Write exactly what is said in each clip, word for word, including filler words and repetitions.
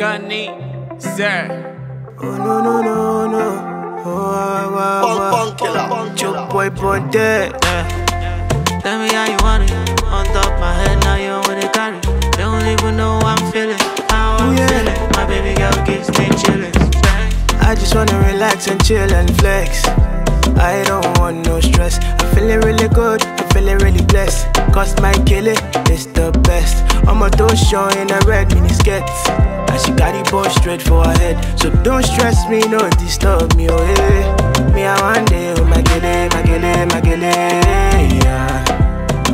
Gunny, sir. Oh no no no no. Oh wow wow. Punk punk killer. Chop boy boy dead. Tell me how you want it. On top my head now you wanna carry. They don't even know I'm feeling. How I'm yeah. feeling. My baby girl keeps me chilling. I just wanna relax and chill and flex. I don't want no stress. I'm feeling really good. I'm feeling really blessed. Cause my killer is the best. I'm a toe show in a red mini skirt. And she got it ball straight for her head. So don't stress me, no disturb me, oh yeah. Me I want day with my killer, my killer, my killer, yeah.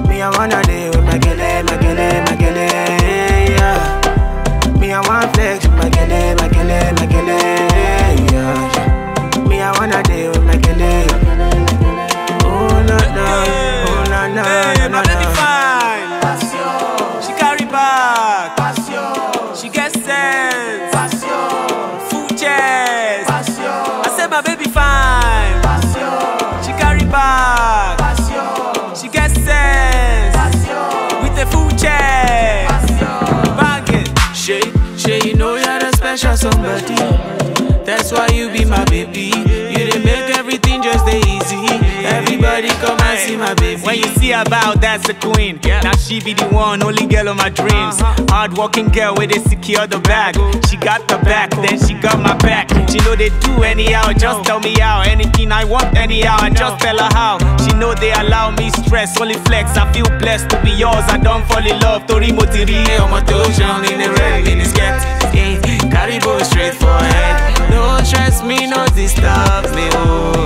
Me I wanna day with my killer, my killer, my killer, yeah. Me I want flex with my killer, my killer, my killer, yeah. Me, I wanna deal with my killer. Oh, no, no, oh, no, no, hey, no, no, no. Passion. She carry back. Passion. She gets sense. Passion. Full chest. Passion. I said my baby fine. Passion. She carry back. Passion. She gets sense. Passion. With a full chest. Passion. Bang it. She, she, you know you're the special somebody. That's why you be my baby. You done make everything just the easy. Everybody come and see my baby. When you see her bow, that's the queen. Now she be the one, only girl of my dreams. Hard working girl where they secure the bag. She got the back, then she got my back. She know they do anyhow, just tell me how. Anything I want anyhow, I just tell her how. She know they allow me stress, only flex. I feel blessed to be yours, I don't fall in love. Tori Motiri, I'm a dojan in the red, in the skirt. Carry both straight for her head. Don't stress me, no disturb me, oh.